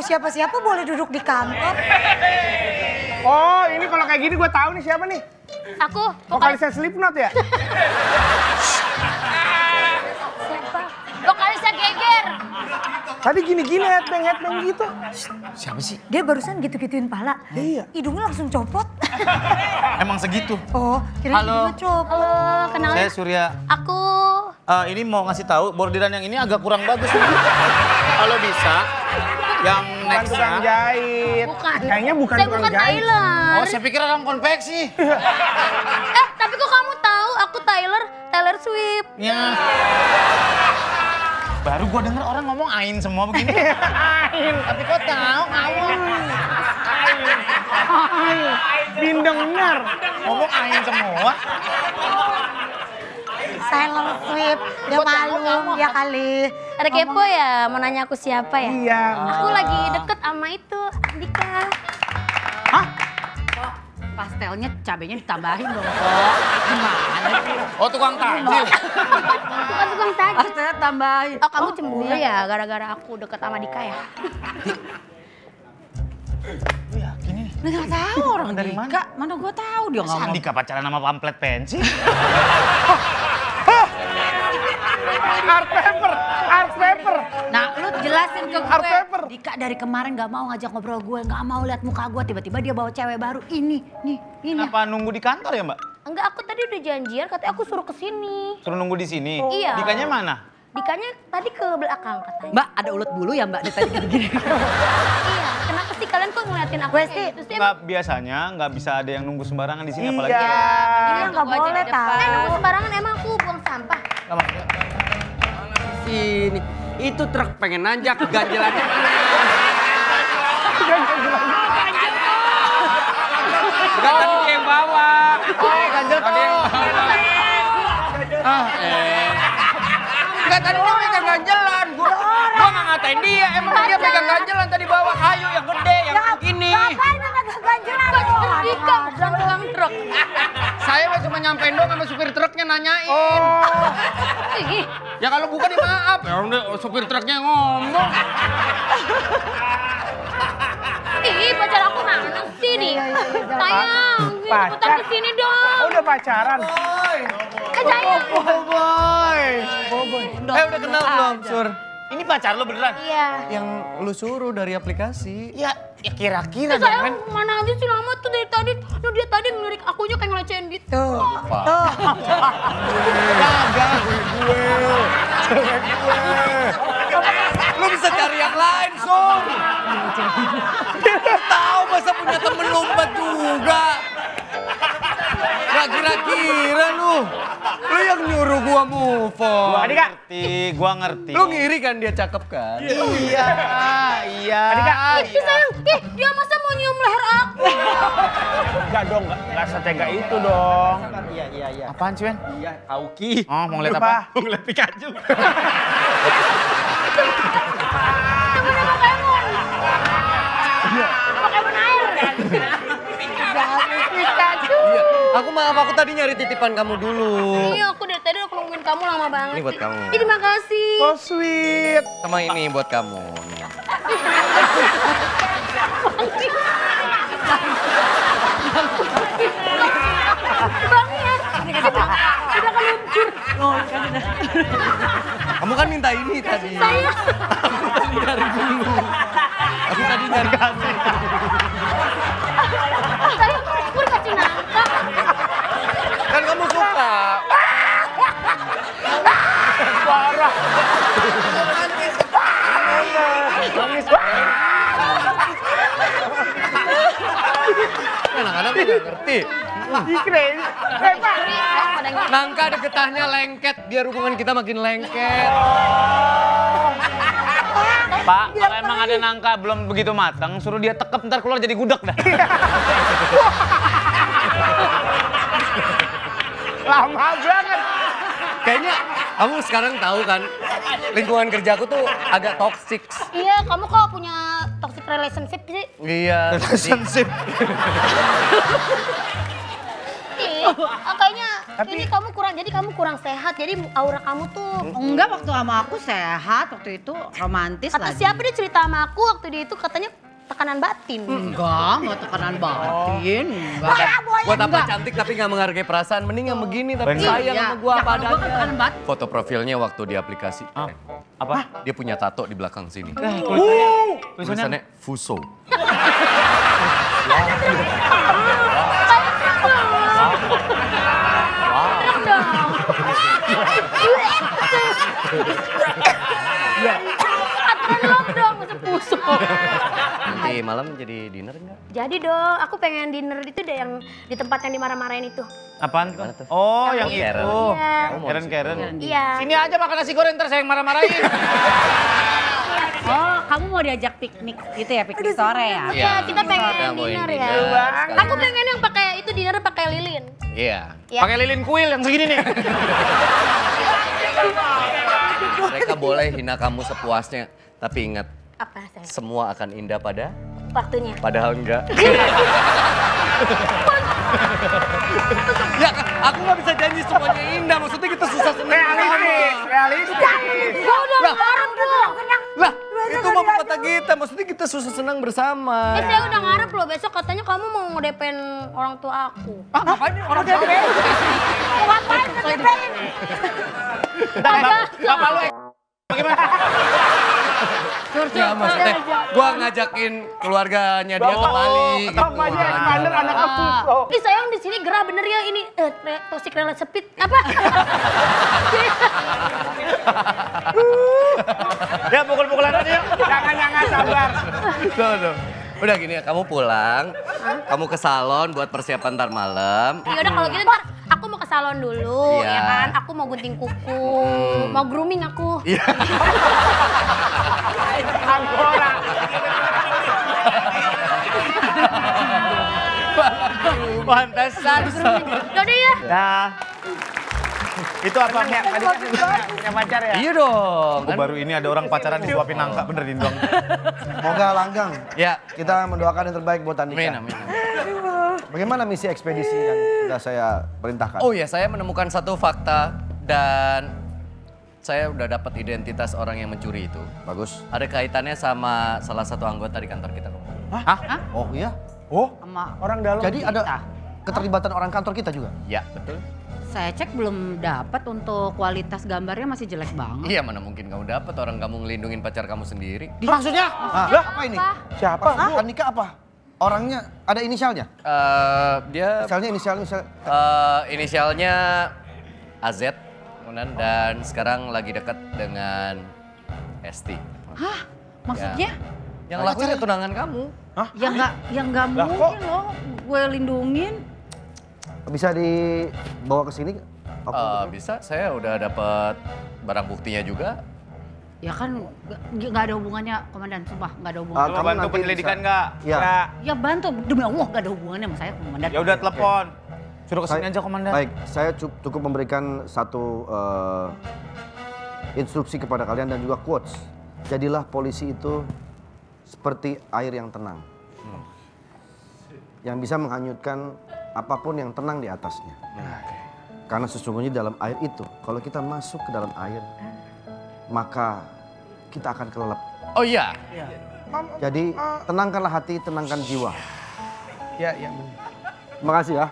tahu siapa-siapa boleh duduk di kantor. Oh, ini kalau kayak gini gue tahu nih siapa nih. Aku. Vokalisnya Slipknot ya? Siapa? Vokalisnya Geger. Tadi gini-gini headbang gitu. Siapa sih? Dia barusan gitu-gituin pala. Iya. Hidungnya langsung copot. Emang segitu? Oh, kira-kira copot. Halo, kenalin. Saya Surya. Aku. Ini mau ngasih tahu bordiran yang ini agak kurang bagus. Kalau bisa, yang next tukang jahit. Bukan. Kayaknya bukan tukang jahit. Saya bukan Tyler. Oh, saya pikir orang konveksi. Tapi kok kamu tahu aku Tyler Swift. Iya. Baru gua denger orang ngomong Ain semua begini. Ain. Tapi kok tahu kamu? Ain. Bindengar. Ngomong Ain semua. Tyler Swift, dia malu ya kali. Ada kepo ya, mau nanya aku siapa ya? Iya. Aku lagi deket sama itu, Dika. Hah? Kok pastelnya cabenya ditambahin dong, kok? Gimana? Oh, tukang tajil. Bukan tukang tajil. Pastelnya tambahin. Oh, kamu cemburu ya gara-gara aku deket sama Dika ya? Gue yakin ini. Nggak tahu orang dari mana. Mana gue tahu dia ngomong. Dika pacaran sama pamplet pensi. Artver. Nah, lu jelasin ke gue. Artver. Dika dari kemarin gak mau ngajak ngobrol gue, gak mau lihat muka gue. Tiba-tiba dia bawa cewek baru. Ini. Apa nunggu di kantor ya, Mbak? Enggak, aku tadi udah janjian. Katanya aku suruh kesini. Suruh nunggu di sini. Oh. Iya. Dikanya mana? Dikanya tadi ke belakang katanya. Mbak, ada ulet bulu ya, Mbak? Dari tadi gini. Iya. Kenapa sih kalian kok ngeliatin aku kayak gitu sih? Biasanya nggak bisa ada yang nunggu sembarangan di sini, apalagi. Iya. Ini nggak boleh tahu. Nunggu sembarangan emang aku buang sampah. Ini itu truk pengen nanjak ganjelannya. Bukan tadi dia yang bawa. Ganjel kok. Enggak, tadi dia pegang ganjelan. Gua nggak ngatain dia. Emang dia pegang ganjelan tadi bawa kayu yang gede yang begini. Ngapain pegang ganjelan? Tukang truk. Saya cuma nyampein doang sama supir truknya nanyain. Ya kalau bukan ya maaf. Ya udah supir truknya ngomong. Ih, pacar aku mana sih nih? Sayang, ikutan ke sini dong. Udah pacaran. Sayang. Boy. Udah kenal belum, Sur? Ini pacar lo beneran? Iya. Yang lo suruh dari aplikasi. Ya kira-kira. Sayang, mana aja sih lama tuh dari tadi. Loh, dia tadi ngelirik akunya kayak ngelecehin gitu. Tuh. Gagal gue. Lo bisa cari yang lain, Song. Dia tahu masa punya temen lompat juga. Gak kira-kira lu. Lu yang nyuruh gua move on. Gua ngerti. Lu ngiri kan dia cakep kan? Iya. Adika. Sayang, dia masa mau nyium leher aku? Enggak dong, gak setega itu dong. Iya. Apaan sih, Wen? Iya, Auki. Oh, mau ngeliat apa? Mau ngeliat Pikachu. Temen-temen kayak mau. Pakai bener air. Pikachu. Aku tadi nyari titipan kamu dulu. Iya, aku dari tadi udah nungguin kamu lama banget. Ini buat kamu. Terima kasih. So sweet. Sama ini buat kamu. Sudah keluncur. Kamu kan minta ini tadi. Saya. Aku tadi nyari kasih. Kan kamu suka. Parah. Nangis. Kadang-kadang nggak ngerti. Nangka ada getahnya lengket, biar hubungan kita makin lengket. Pak, kalau emang ada nangka belum begitu matang, suruh dia tekep ntar keluar jadi gudeg dah. Lama banget. Kayaknya kamu sekarang tahu kan lingkungan kerjaku tuh agak toxic. Iya, kamu kok punya toxic relationship sih? Iya, relationship. Kayaknya Tapi ini kamu kurang, jadi kamu kurang sehat. Jadi aura kamu tuh enggak, waktu sama aku sehat, waktu itu romantis lagi. Kata siapa dia cerita sama aku waktu dia itu katanya tekanan batin. Enggak tekanan batin. Buat apa cantik tapi nggak menghargai perasaan, mending yang begini tapi sayang sama gua padanya. Foto profilnya waktu di aplikasi. Apa? Dia punya tato di belakang sini. Tulisannya Fuso. Aturan dong, sepusuk. Nanti malam jadi dinner enggak? Jadi dong, aku pengen dinner itu deh yang di tempat yang dimarah-marahin itu. Apaan tuh? Oh, yang itu. Karen. Iya. Sini aja makan nasi goreng ntar saya yang marah-marahin. Oh, kamu mau diajak piknik gitu ya, piknik sore ya? Iya, kita pengen dinner ya. Aku pengen yang pakai itu dinner pakai lilin. Iya. Pakai lilin kuil yang segini nih. Mereka boleh hina kamu sepuasnya, tapi ingat, semua akan indah pada waktunya. Padahal enggak. Ya, aku nggak bisa janji semuanya indah. Maksudnya kita susah senang. Realistis. Gua udah ngarep loh. Lah, itu mau kata kita. Maksudnya kita susah senang bersama. Saya udah ngarep loh. Besok katanya kamu mau ngedepen orang tua aku. Ah, ngapain orang tua? Ngapain ngedepen? Bapak lu bagaimana? Ya, maksudnya gue ngajakin keluarganya dia ke Bali. Bapaknya yang mandor anaknya Fuso. Ih sayang di sini gerah bener ya ini toxic relationship apa? Ya pukul-pukulan aja yuk. Jangan sabar. Tuh. Udah gini ya, kamu pulang, kamu ke salon buat persiapan ntar malam. Ya udah kalau gitu ntar aku mau ke salon dulu, ya kan? Aku mau gunting kuku, mau grooming aku. Iya. Angkora. Pantesan. Yaudah ya. Nah. Itu apa? Tadi kan punya pacar ya? Iya dong. Baru ini ada orang pacaran disuapin nangka, bener ini dong. Semoga langgang. Ya. Kita mendoakan yang terbaik buat Tanika. Amin. Bagaimana misi ekspedisi yang sudah saya perintahkan? Oh ya, saya menemukan satu fakta dan saya udah dapat identitas orang yang mencuri itu. Bagus. Ada kaitannya sama salah satu anggota di kantor kita. Hah? Oh iya? Oh? Sama orang dalam. Jadi ada keterlibatan orang kantor kita juga? Ya, betul. Saya cek belum dapat, untuk kualitas gambarnya masih jelek banget. Iya, mana mungkin kamu dapat, orang kamu ngelindungin pacar kamu sendiri. Maksudnya? Apa ini? Siapa? Tanika apa? Orangnya ada inisialnya? Dia... Inisialnya AZ. Dan sekarang lagi dekat dengan Esti. Hah? Maksudnya? Yang lakuin tunangan kamu. Hah? Ya nggak mungkin loh gue lindungin. Bisa dibawa ke sini? Bisa, saya udah dapat barang buktinya juga. Ya kan nggak ada hubungannya, Komandan, sumpah nggak ada hubungannya. Kamu bantu penyelidikan nggak? Ya bantu, demi Allah nggak ada hubungannya sama saya, Komandan. Ya udah telepon, suruh kesini aja, Komandan. Baik, saya cukup memberikan satu instruksi kepada kalian dan juga quotes. Jadilah polisi itu seperti air yang tenang. Yang bisa menghanyutkan apapun yang tenang di atasnya. Karena sesungguhnya dalam air itu, kalau kita masuk ke dalam air, maka kita akan kelelep. Oh iya? Jadi tenangkanlah hati, tenangkan jiwa. Iya. Terima kasih ya.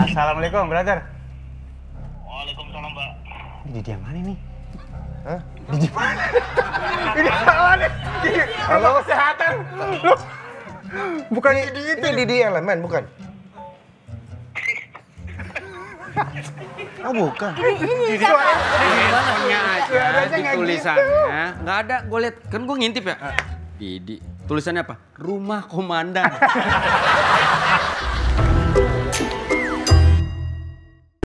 Assalamualaikum, brother. Waalaikumsalam, Mbak. Ini dia mana nih? Hah? Di mana? Ini salah nih. Halo kesehatan. Bukan Didi itu. Ini Didi elemen bukan? Oh bukan. Ini suaranya aja tulisannya. Nggak ada, gue liat. Kan gue ngintip ya. Didi. Tulisannya apa? Rumah Komandan.